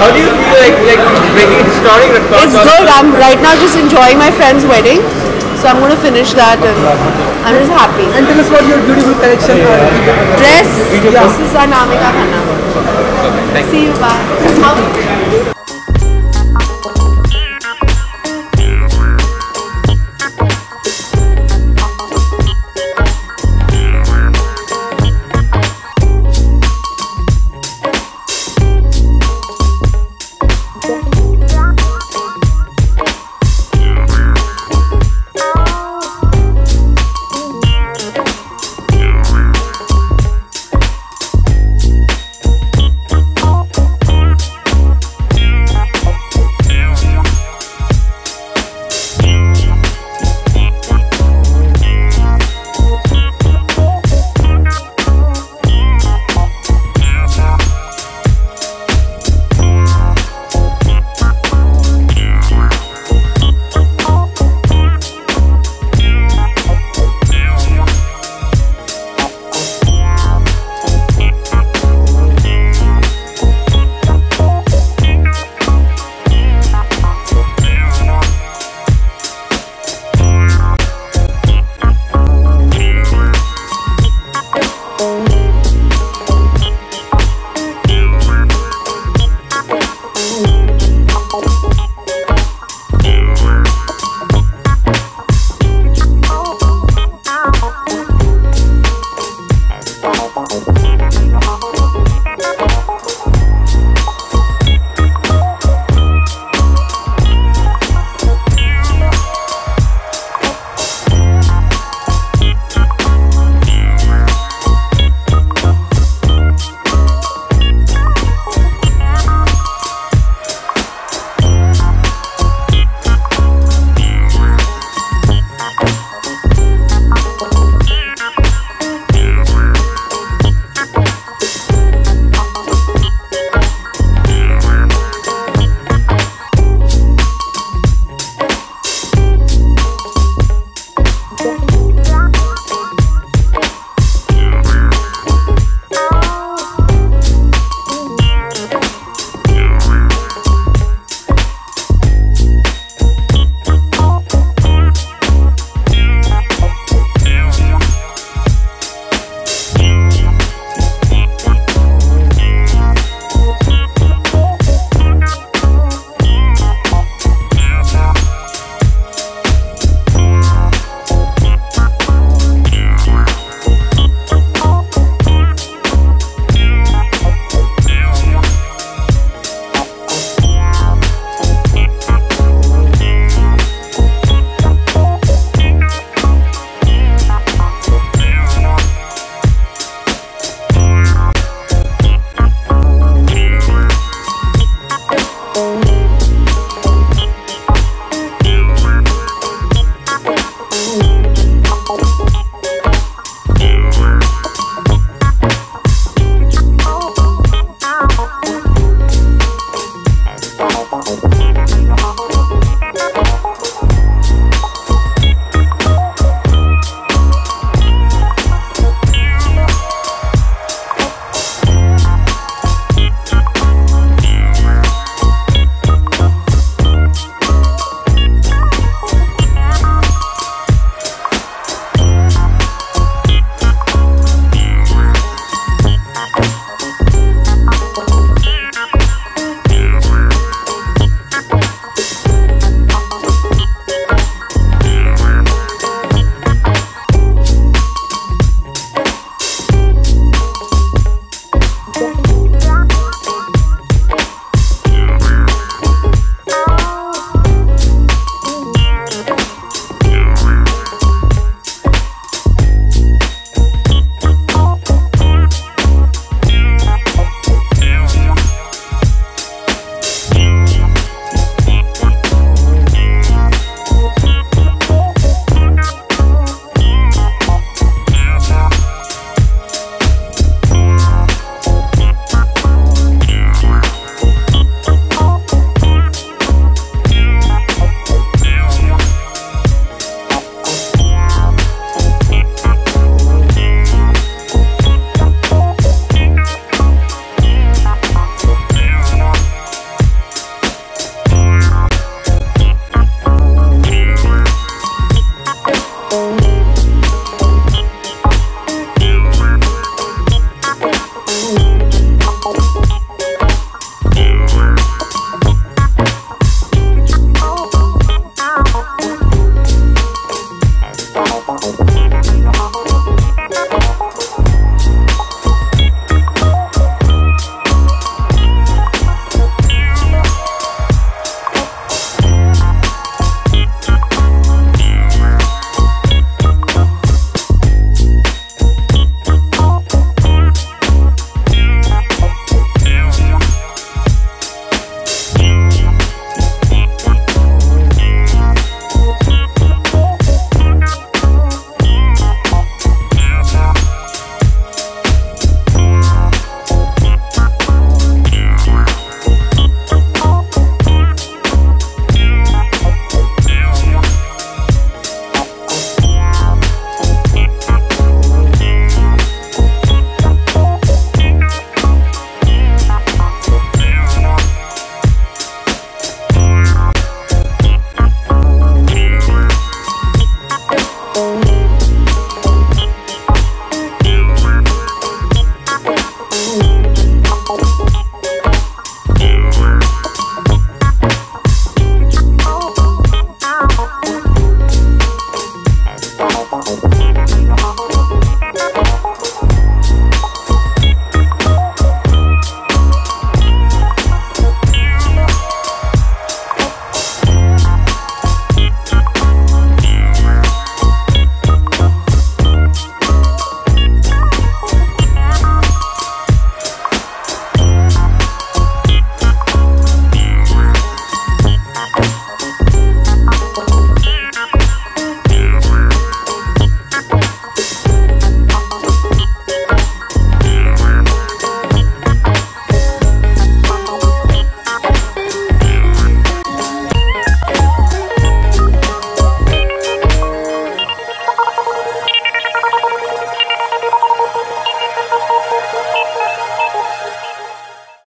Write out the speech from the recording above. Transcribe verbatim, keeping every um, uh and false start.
How do you feel like, like breaking historic records? It's good. I'm right now just enjoying my friend's wedding. So I'm going to finish that and I'm just happy. And tell us about your beautiful collection. Dress. Yeah. This is our Namika Kanav. Okay, see you. Bye.